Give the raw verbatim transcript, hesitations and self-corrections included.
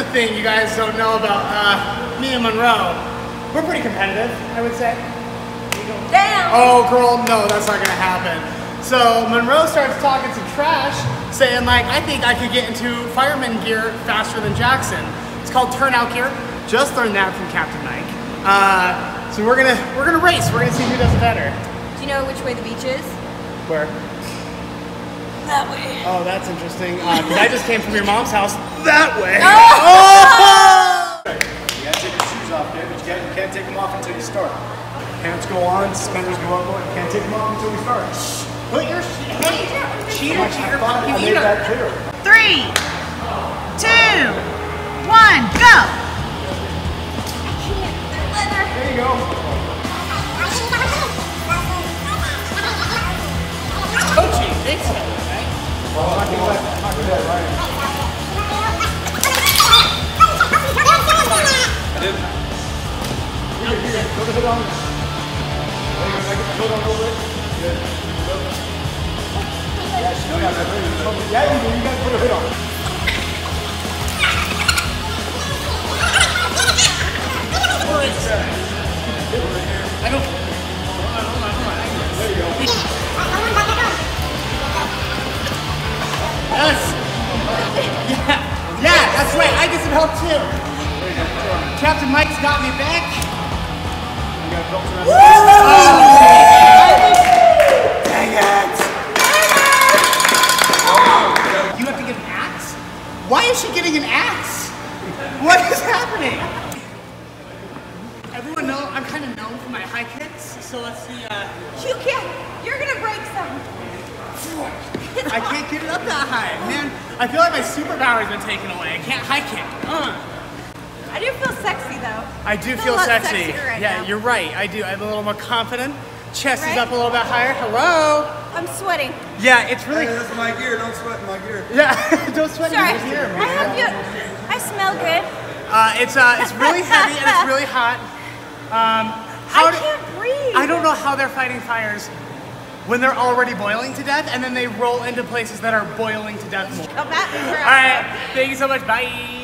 another thing you guys don't know about uh, me and Monroe, we're pretty competitive, I would say. Damn! Oh, girl, no, that's not gonna happen. So Monroe starts talking some trash, saying like, I think I could get into fireman gear faster than Jackson. It's called turnout gear. Just learned that from Captain Mike. Uh, so we're gonna we're gonna race. We're gonna see who does it better. Do you know which way the beach is? Where? That way. Oh, that's interesting. Uh, I just came from your mom's house that way. Oh! Oh! You gotta take your shoes off, dude. But you, gotta, you can't take them off until you start. Pants go on, suspenders go up, you can't take them off until we start. Put your shit. Hey, cheater, cheater, I made that clear. Three, two, one, go! I can't. There you go. Coaching, big step, right? Well, I can let I can let right. I did. Here, here, put the hood on. Yeah, you, you gotta put a hood on. I don't. Hold on, hold on, hold on. There you go. Yes! Yeah, yeah, that's right. I get some help too. There you go. Captain Mike's got me back. You got a doctor. Why is she getting an axe? What is happening? Everyone knows I'm kind of known for my high kicks, so let's see. Uh, you can't. You're gonna break some. I can't get it up that high, man. I feel like my superpower's been taken away. I can't high kick. Uh. I do feel sexy though. I do feel, feel sexy. Right yeah, now. You're right. I do. I'm a little more confident. Chest right? is up a little bit higher. Hello. I'm sweating. Yeah, it's really. Hey, that's my gear. Don't sweat in my gear. Yeah, don't sweat Sorry. in your gear, man. I hope you. I smell good. Uh, it's uh, it's really heavy and it's really hot. Um, how I can't do, breathe. I don't know how they're fighting fires when they're already boiling to death, and then they roll into places that are boiling to death more. Oh, that. All right. Thank you so much. Bye.